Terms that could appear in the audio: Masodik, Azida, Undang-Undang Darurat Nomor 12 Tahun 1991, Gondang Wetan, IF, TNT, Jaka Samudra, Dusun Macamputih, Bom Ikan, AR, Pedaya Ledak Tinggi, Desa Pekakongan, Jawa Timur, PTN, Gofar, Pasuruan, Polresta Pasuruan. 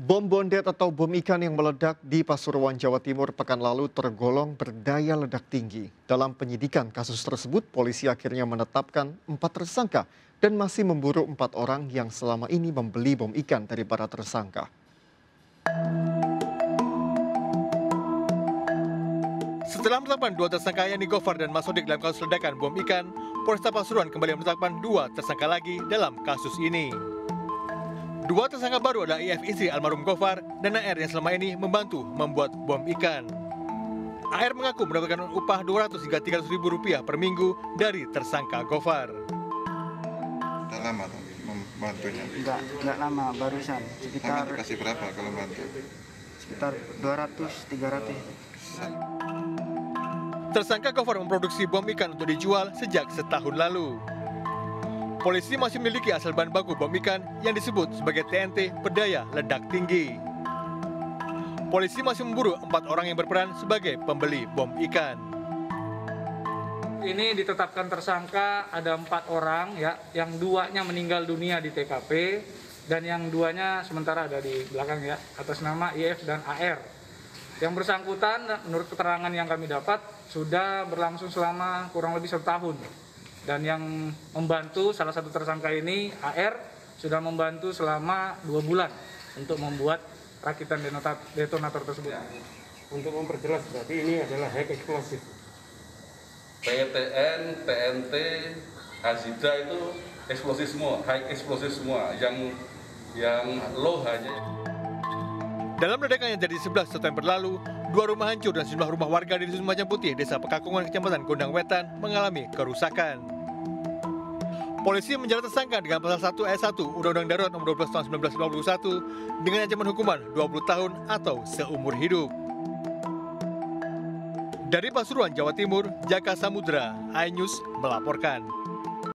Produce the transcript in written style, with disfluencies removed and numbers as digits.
Bom bondet atau bom ikan yang meledak di Pasuruan, Jawa Timur pekan lalu tergolong berdaya ledak tinggi. Dalam penyidikan kasus tersebut, polisi akhirnya menetapkan 4 tersangka dan masih memburu 4 orang yang selama ini membeli bom ikan dari para tersangka. Setelah menetapkan 2 tersangka yakni Gofar dan Masodik dalam kasus ledakan bom ikan, Polresta Pasuruan kembali menetapkan 2 tersangka lagi dalam kasus ini. 2 tersangka baru adalah IF istri almarhum Gofar dan AR yang selama ini membantu membuat bom ikan. AR mengaku mendapatkan upah 200 hingga 300 ribu rupiah per minggu dari tersangka Gofar. Sudah lama membantunya? Enggak lama, barusan. Sekitar kasih berapa kalau bantu? Sekitar 200-300. Tersangka Gofar memproduksi bom ikan untuk dijual sejak setahun lalu. Polisi masih memiliki asal bahan baku bom ikan yang disebut sebagai TNT Pedaya Ledak Tinggi. Polisi masih memburu 4 orang yang berperan sebagai pembeli bom ikan. Ini ditetapkan tersangka ada 4 orang, ya, yang 2-nya meninggal dunia di TKP dan yang 2-nya sementara ada di belakang, ya, atas nama IF dan AR. Yang bersangkutan menurut keterangan yang kami dapat sudah berlangsung selama kurang lebih setahun. Dan yang membantu salah satu tersangka ini, AR, sudah membantu selama 2 bulan untuk membuat rakitan detonator tersebut. Untuk memperjelas, berarti ini adalah hack eksplosif. PTN, TNT, Azida itu eksplosif semua, hack eksplosif semua, yang low hanya. Dalam ledakan yang terjadi 11 September lalu, 2 rumah hancur dan sejumlah rumah warga di Dusun Macamputih, Desa Pekakongan, Kecamatan Gondang Wetan mengalami kerusakan. Polisi menjerat tersangka dengan pasal 1 ayat 1 Undang-Undang Darurat Nomor 12 Tahun 1991 dengan ancaman hukuman 20 tahun atau seumur hidup. Dari Pasuruan, Jawa Timur, Jaka Samudra, iNews melaporkan.